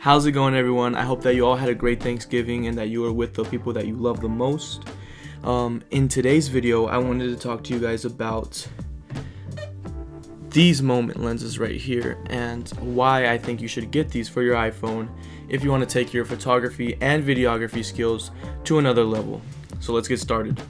How's it going, everyone? I hope that you all had a great Thanksgiving and that you were with the people that you love the most. In today's video, I wanted to talk to you guys about these Moment lenses right here and why I think you should get these for your iPhone if you want to take your photography and videography skills to another level. So let's get started.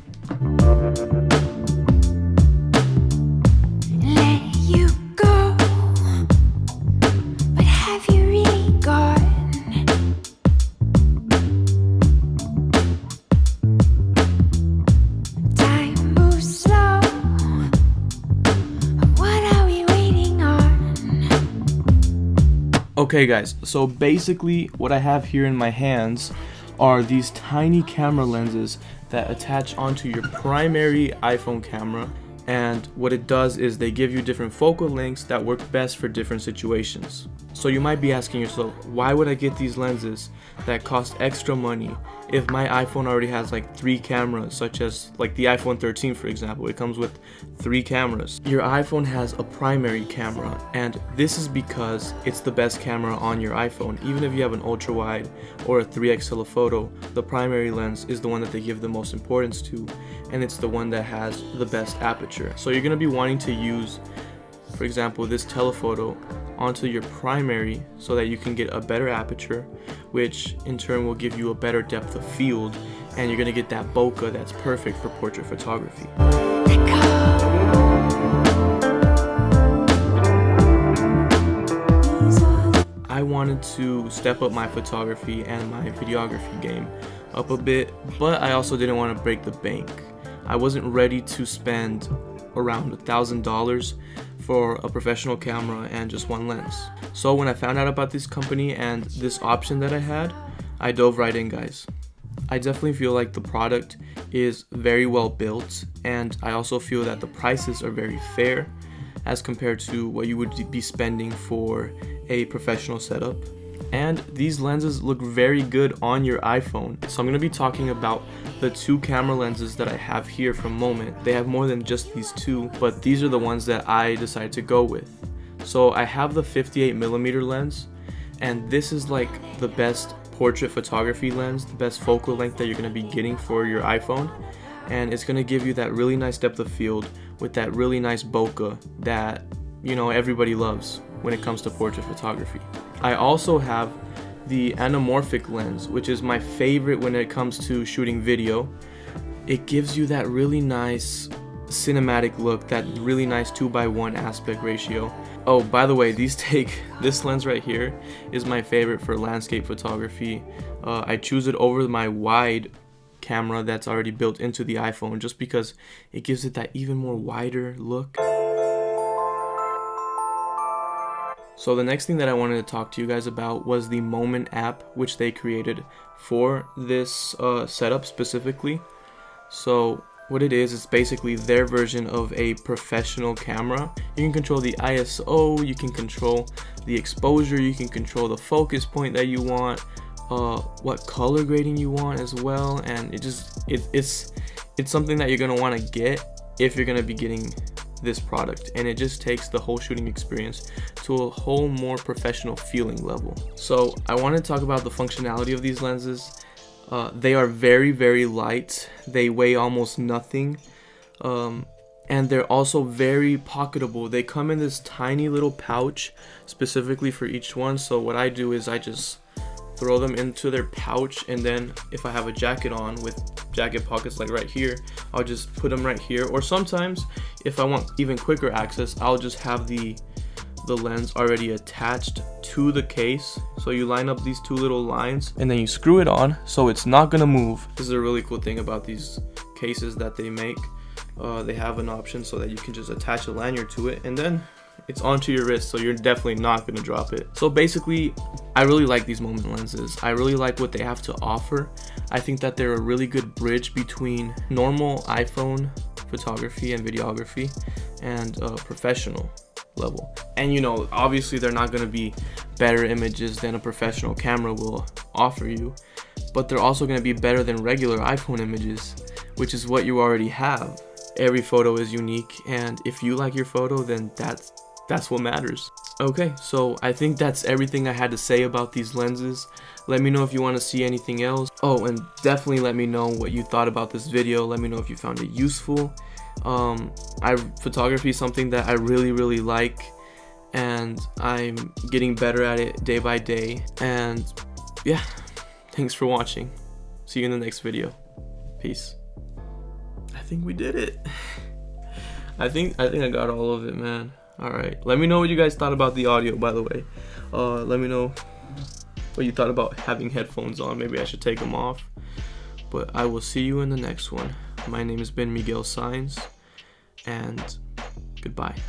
Okay guys, so basically what I have here in my hands are these tiny camera lenses that attach onto your primary iPhone camera, and what it does is they give you different focal lengths that work best for different situations. So you might be asking yourself, why would I get these lenses that cost extra money if my iPhone already has like 3 cameras, such as like the iPhone 13 for example? It comes with 3 cameras. Your iPhone has a primary camera, and this is because it's the best camera on your iPhone. Even if you have an ultra wide or a 3x telephoto, the primary lens is the one that they give the most importance to, and it's the one that has the best aperture. So you're gonna be wanting to use, for example, this telephoto onto your primary so that you can get a better aperture, which in turn will give you a better depth of field, and you're gonna get that bokeh that's perfect for portrait photography. I wanted to step up my photography and my videography game up a bit, but I also didn't want to break the bank. I wasn't ready to spend around $1,000 for a professional camera and just one lens. So when I found out about this company and this option that I had, I dove right in, guys. I definitely feel like the product is very well built, and I also feel that the prices are very fair as compared to what you would be spending for a professional setup. And these lenses look very good on your iPhone. So I'm gonna be talking about the 2 camera lenses that I have here from Moment. They have more than just these 2, but these are the ones that I decided to go with. So I have the 58mm lens, and this is like the best portrait photography lens, the best focal length that you're gonna be getting for your iPhone. And it's gonna give you that really nice depth of field with that really nice bokeh that, you know, everybody loves when it comes to portrait photography. I also have the anamorphic lens, which is my favorite when it comes to shooting video. It gives you that really nice cinematic look, that really nice 2:1 aspect ratio. Oh, by the way, this lens right here is my favorite for landscape photography. I choose it over my wide camera that's already built into the iPhone just because it gives it that even more wider look. So the next thing that I wanted to talk to you guys about was the Moment app, which they created for this setup specifically. So what it is, it's basically their version of a professional camera. You can control the ISO, you can control the exposure, you can control the focus point that you want, what color grading you want as well, and it's something that you're gonna want to get if you're gonna be getting this product, and it just takes the whole shooting experience to a whole more professional feeling level. So I want to talk about the functionality of these lenses. They are very, very light. They weigh almost nothing, and they're also very pocketable. They come in this tiny little pouch specifically for each one. So what I do is I just throw them into their pouch, and then if I have a jacket on with jacket pockets like right here, I'll just put them right here. Or sometimes if I want even quicker access, I'll just have the lens already attached to the case. So you line up these 2 little lines and then you screw it on, so it's not gonna move. This is a really cool thing about these cases that they make. They have an option so that you can just attach a lanyard to it, and then it's onto your wrist, so you're definitely not gonna drop it. So basically, I really like these Moment lenses. I really like what they have to offer. I think that they're a really good bridge between normal iPhone photography and videography and professional level. And you know, obviously they're not gonna be better images than a professional camera will offer you, but they're also gonna be better than regular iPhone images, which is what you already have. Every photo is unique, and if you like your photo, then that's what matters. Okay, so I think that's everything I had to say about these lenses. Let me know if you want to see anything else. Oh, and definitely let me know what you thought about this video. Let me know if you found it useful. Photography is something that I really like, and I'm getting better at it day by day. And yeah, thanks for watching. See you in the next video. Peace. I think we did it. I think I got all of it, man. Alright, let me know what you guys thought about the audio, by the way. Let me know what you thought about having headphones on. Maybe I should take them off. But I will see you in the next one. My name has been Miguel Saenz, and goodbye.